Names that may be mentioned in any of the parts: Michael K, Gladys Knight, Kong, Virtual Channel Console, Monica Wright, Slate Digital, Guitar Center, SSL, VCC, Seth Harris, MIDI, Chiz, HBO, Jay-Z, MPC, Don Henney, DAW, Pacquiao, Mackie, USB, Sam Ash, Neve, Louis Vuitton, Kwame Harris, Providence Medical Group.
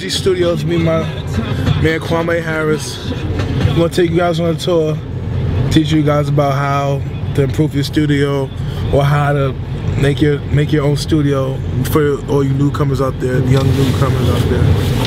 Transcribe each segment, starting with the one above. MG Studios, me and my man Kwame Harris. I'm gonna take you guys on a tour, teach you guys about how to improve your studio or how to make your own studio for all you newcomers out there, young newcomers out there.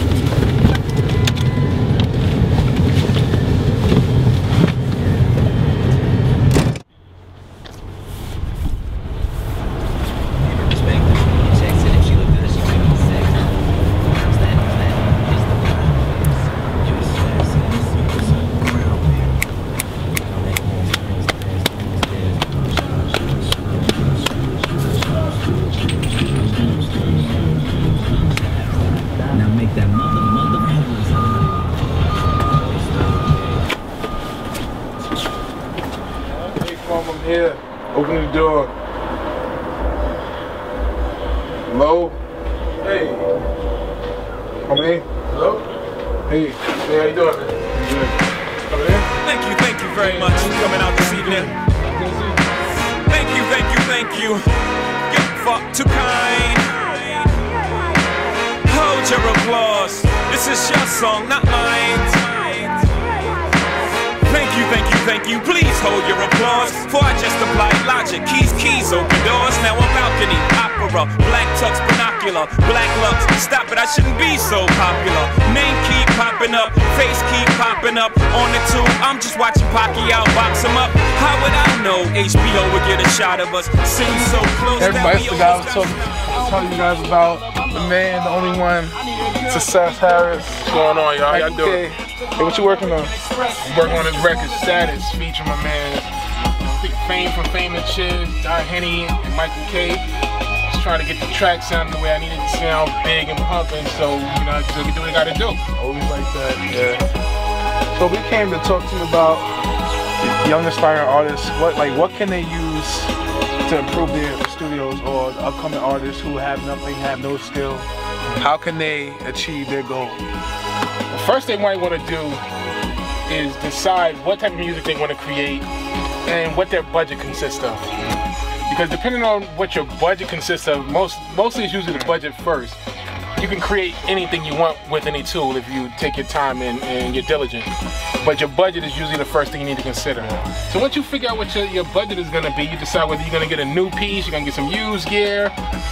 Here, open the door. Hello? Hey. Come in. Hello? Hey. Hey, how you doing, man? Good. Come in. Thank you very much for coming out this evening. Thank you. You're fuck too kind. Hold your applause. This is your song, not mine. Thank you, please hold your applause. For I just applied logic, keys, open doors. Now I'm balcony, opera, black tux, binocular, black lux. Stop it, I shouldn't be so popular. Name keep popping up, face keep popping up. On the tube, I'm just watching Pacquiao box him up. How would I know HBO would get a shot of us? Seem so close. Everybody's the guy I'm telling you guys about. The man, the only one, it's Seth Harris. What's going on, y'all? How y'all doing? Hey, what you working on? I'm working on this record, Status, featuring my man, Fame from Fame and Chiz, Don Henney, and Michael K. Just trying to get the track sound the way I need it to sound, big and pumping, so, you know, so we do what we gotta do. Always like that, yeah. So we came to talk to you about young aspiring artists. What can they use to improve their studios, or the upcoming artists who have nothing, have no skill? How can they achieve their goal? First thing what they want to do is decide what type of music they want to create and what their budget consists of. Because depending on what your budget consists of, mostly it's usually the budget first. You can create anything you want with any tool if you take your time and you're diligent. But your budget is usually the first thing you need to consider. So once you figure out what your budget is going to be, you decide whether you're going to get a new piece, you're going to get some used gear.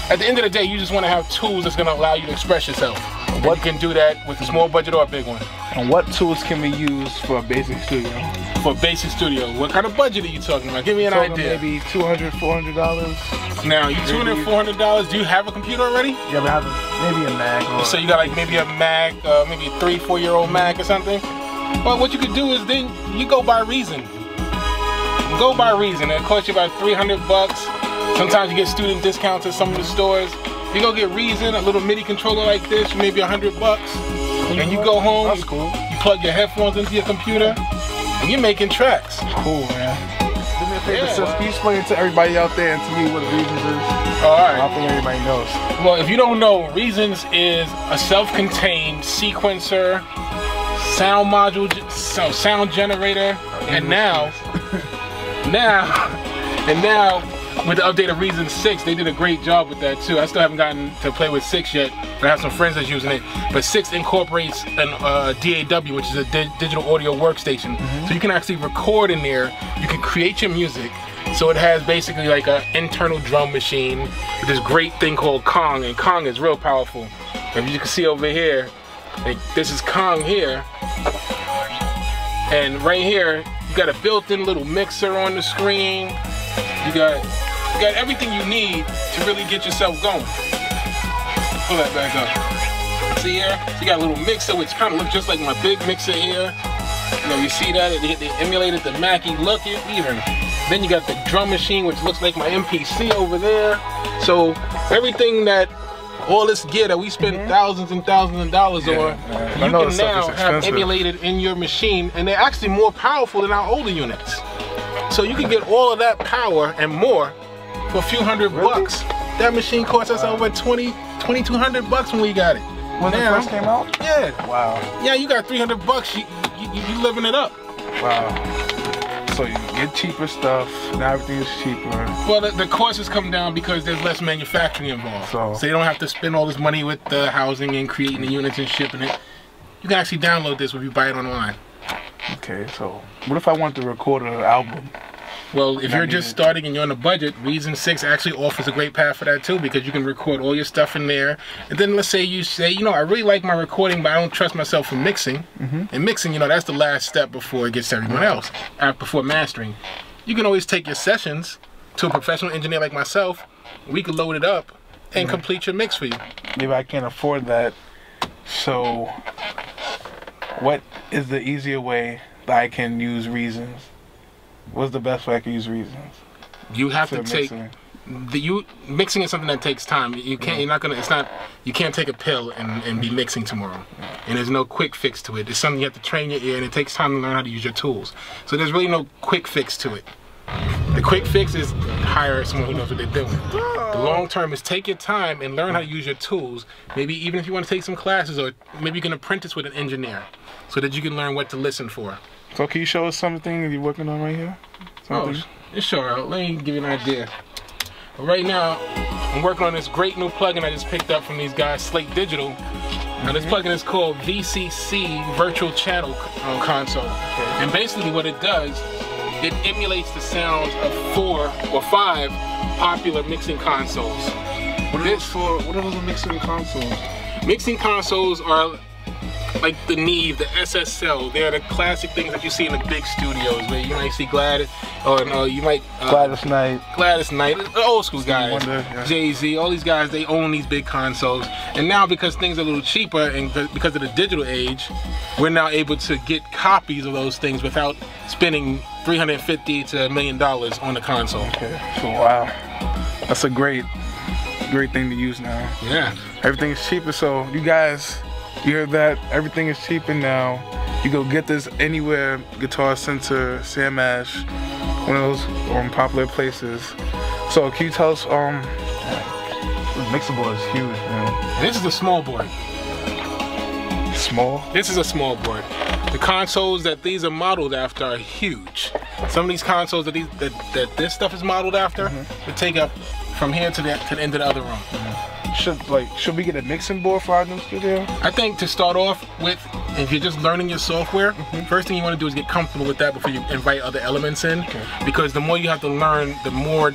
At the end of the day, you just want to have tools that's going to allow you to express yourself. What you can do that with a small budget or a big one. And what tools can we use for a basic studio? For a basic studio, what kind of budget are you talking about? Give me an idea. Maybe $200, $400. Now, you $200, $400, do you have a computer already? Yeah, but I have maybe a Mac. Or so you got like maybe a Mac, maybe a 3-4-year-old Mac or something? Well, what you could do is then you go by Reason. Go by Reason. It costs you about $300. Sometimes you get student discounts at some of the stores. You go get Reason, a little MIDI controller like this, maybe $100. And you go home, that's cool. You plug your headphones into your computer, and you're making tracks. Cool, man. Do me a favor, yeah. So, can you explain to everybody out there and to me what Reason is? Alright. I don't think everybody knows. Well, if you don't know, Reasons is a self-contained sequencer, sound module, so sound generator, and now with the update of Reason 6, they did a great job with that too. I still haven't gotten to play with 6 yet, but I have some friends that's using it. But 6 incorporates an DAW, which is a digital audio workstation. Mm-hmm. So you can actually record in there, you can create your music. So it has basically like an internal drum machine with this great thing called Kong, and Kong is real powerful. If you can see over here, like, this is Kong here, and right here, you got a built-in little mixer on the screen. You got everything you need to really get yourself going. Pull that back up. See here? So you got a little mixer, which kind of looks just like my big mixer here. You know, you see that? They emulated the Mackie look even. Then you got the drum machine, which looks like my MPC over there. So everything that, all this gear that we spend thousands and thousands of dollars on, you can now have emulated in your machine, and they're actually more powerful than our older units. So you can get all of that power and more for a few $100 bucks. That machine cost us over $2,200 when we got it. When it first came out? Yeah. Wow. Yeah, you got $300, you living it up. Wow. So you get cheaper stuff, now everything is cheaper. Well, the cost has come down because there's less manufacturing involved. So you don't have to spend all this money with the housing and creating the units and shipping it. You can actually download this if you buy it online. Okay, so what if I want to record an album? Well, if you're just starting and you're on a budget, Reason 6 actually offers a great path for that too, because you can record all your stuff in there. And then let's say you say, you know, I really like my recording, but I don't trust myself for mixing. And mixing, you know, that's the last step before it gets to everyone else, before mastering. You can always take your sessions to a professional engineer like myself. We can load it up and complete your mix for you. Maybe I can't afford that. So what is the easier way that I can use Reasons? What's the best way I can use Reasons? You have to take mixing is something that takes time. You can't. You're not gonna. It's not. You can't take a pill and be mixing tomorrow. And there's no quick fix to it. It's something you have to train your ear, and it takes time to learn how to use your tools. So there's really no quick fix to it. The quick fix is hire someone who knows what they're doing. The long term is take your time and learn how to use your tools. Maybe even if you want to take some classes, or maybe you can apprentice with an engineer, so that you can learn what to listen for. So can you show us something you're working on right here? Something? Oh, sure. Let me give you an idea. Right now, I'm working on this great new plugin I just picked up from these guys, Slate Digital. Now this plugin is called VCC, Virtual Channel Console. And basically what it does, it emulates the sounds of 4 or 5 popular mixing consoles. What are those mixing consoles? Mixing consoles are like the Neve, the SSL, they're the classic things that you see in the big studios where you might see Gladys, or no, you might Gladys Knight. Gladys Knight, the old school guys, Jay-Z, all these guys, they own these big consoles. And now because things are a little cheaper and because of the digital age, we're now able to get copies of those things without spending $350 to $1 million on the console. Okay, so wow, that's a great thing to use now. Yeah. Everything's cheaper, so you guys, you heard that? Everything is cheaper now. You go get this anywhere, Guitar Center, Sam Ash, one of those popular places. So can you tell us, this mixer board is huge, man. This is a small board. Small? This is a small board. The consoles that these are modeled after are huge. Some of these consoles that this stuff is modeled after, they take up from here to the end of the other room. Should we get a mixing board for our new studio? I think to start off with, if you're just learning your software, first thing you want to do is get comfortable with that before you invite other elements in. Because the more you have to learn, the more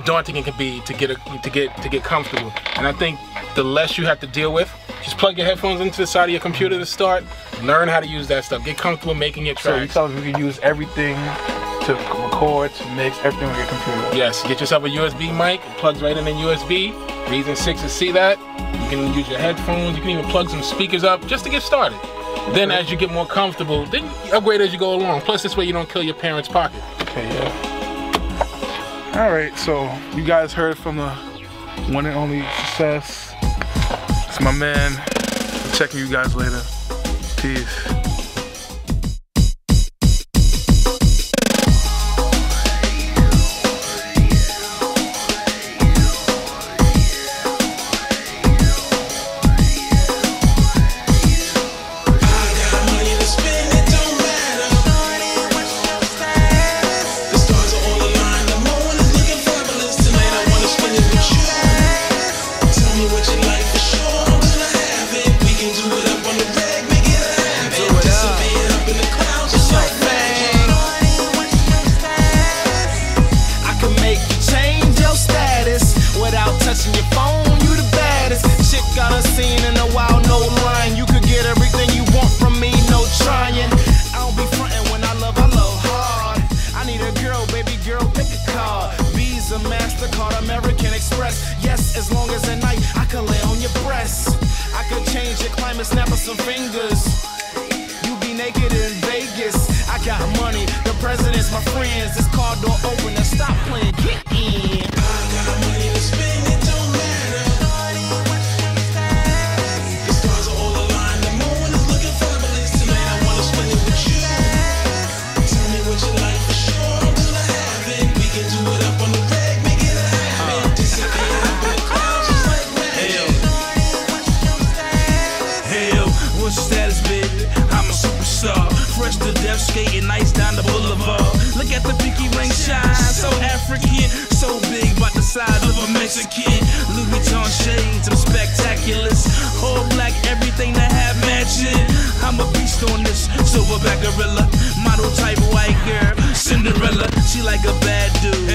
daunting it can be to get comfortable. And I think the less you have to deal with, just plug your headphones into the side of your computer to start. Learn how to use that stuff. Get comfortable making your tracks. So you tell us we can use everything to record, to mix, everything on your computer. Yes, get yourself a USB mic, it plugs right in USB. Reason 6 to see that. You can use your headphones, you can even plug some speakers up just to get started. Then as you get more comfortable, then you upgrade as you go along. Plus this way you don't kill your parents' pocket. Okay, yeah. All right, so you guys heard from the one and only Seth. It's my man. I'm checking you guys later. Peace. Yes, as long as at night I could lay on your breast, I could change your climate, snap of some fingers. You be naked in Vegas. I got money, the president's my friends. This car door open and stop playing. Get in. I got money to spend, it don't matter. The stars are all aligned, the moon is looking fabulous tonight. I wanna spend it with you. Tell me what you like for sure. Until I have it, we can do it up on the bed. Fresh to death. surf skating nights down the boulevard. Look at the pinky ring shine, so African, so big, about the size of a Mexican. Louis Vuitton shades, I'm spectacular. All black, everything that have matching. I'm a beast on this, silverback gorilla, model type white girl, Cinderella. She like a bad dude,